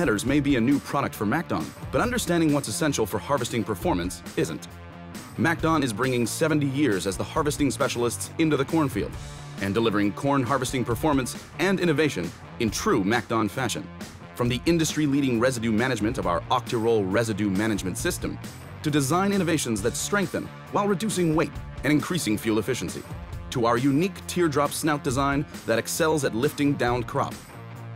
headers may be a new product for MacDon, but understanding what's essential for harvesting performance isn't. MacDon is bringing 70 years as the harvesting specialists into the cornfield and delivering corn harvesting performance and innovation in true MacDon fashion. From the industry-leading residue management of our Octoroll residue management system to design innovations that strengthen while reducing weight and increasing fuel efficiency, to our unique teardrop snout design that excels at lifting down crop,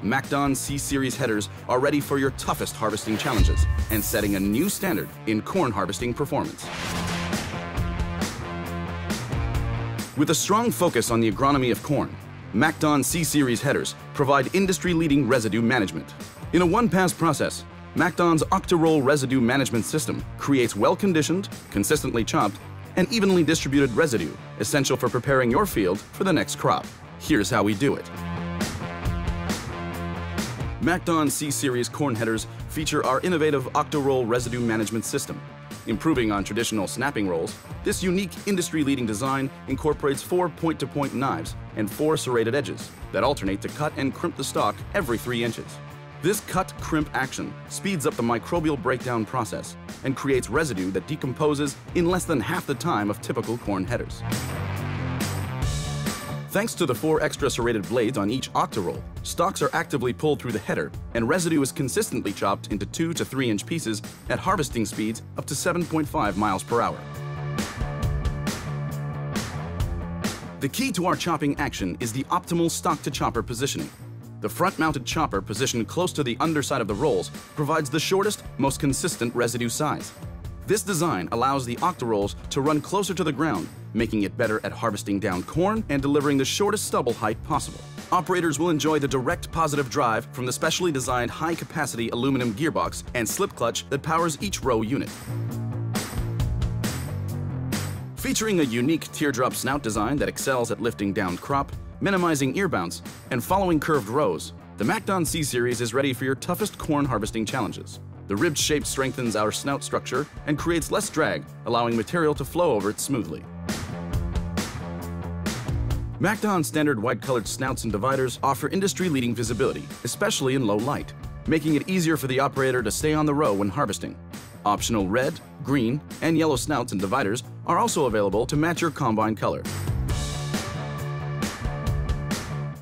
MacDon C-Series headers are ready for your toughest harvesting challenges and setting a new standard in corn harvesting performance. With a strong focus on the agronomy of corn, MacDon C-Series headers provide industry-leading residue management. In a one-pass process, MacDon's Octoroll residue management system creates well-conditioned, consistently chopped, and evenly distributed residue essential for preparing your field for the next crop. Here's how we do it. MacDon C-Series corn headers feature our innovative Octoroll residue management system. Improving on traditional snapping rolls, this unique industry-leading design incorporates 4 point-to-point knives and 4 serrated edges that alternate to cut and crimp the stalk every 3 inches. This cut-crimp action speeds up the microbial breakdown process and creates residue that decomposes in less than half the time of typical corn headers. Thanks to the 4 extra serrated blades on each Octoroll, stalks are actively pulled through the header and residue is consistently chopped into 2- to 3-inch pieces at harvesting speeds up to 7.5 miles per hour. The key to our chopping action is the optimal stalk-to-chopper positioning. The front-mounted chopper positioned close to the underside of the rolls provides the shortest, most consistent residue size. This design allows the Octorolls to run closer to the ground, making it better at harvesting down corn and delivering the shortest stubble height possible. Operators will enjoy the direct positive drive from the specially designed high-capacity aluminum gearbox and slip clutch that powers each row unit. Featuring a unique teardrop snout design that excels at lifting down crop, minimizing ear bounce, and following curved rows, the MacDon C-Series is ready for your toughest corn harvesting challenges. The ribbed shape strengthens our snout structure and creates less drag, allowing material to flow over it smoothly. MacDon standard wide-colored snouts and dividers offer industry-leading visibility, especially in low light, making it easier for the operator to stay on the row when harvesting. Optional red, green, and yellow snouts and dividers are also available to match your combine color.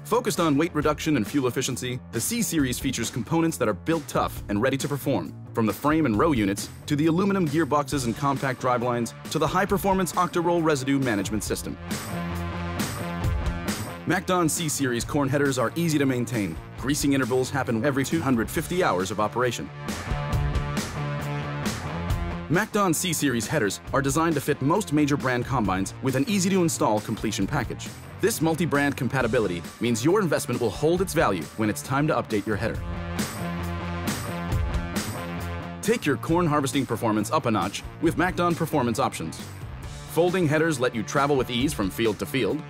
Focused on weight reduction and fuel efficiency, the C-Series features components that are built tough and ready to perform, from the frame and row units to the aluminum gearboxes and compact drivelines to the high-performance Octoroll residue management system. MacDon C-Series corn headers are easy to maintain. Greasing intervals happen every 250 hours of operation. MacDon C-Series headers are designed to fit most major brand combines with an easy-to-install completion package. This multi-brand compatibility means your investment will hold its value when it's time to update your header. Take your corn harvesting performance up a notch with MacDon performance options. Folding headers let you travel with ease from field to field.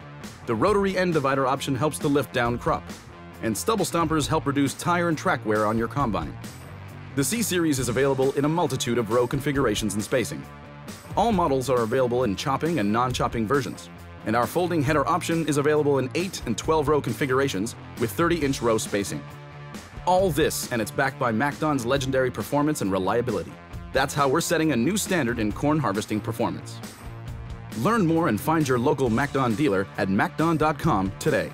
The rotary end divider option helps to lift down crop. And stubble stompers help reduce tire and track wear on your combine. The C-Series is available in a multitude of row configurations and spacing. All models are available in chopping and non-chopping versions. And our folding header option is available in 8- and 12-row configurations with 30-inch row spacing. All this, and it's backed by MacDon's legendary performance and reliability. That's how we're setting a new standard in corn harvesting performance. Learn more and find your local MacDon dealer at macdon.com today.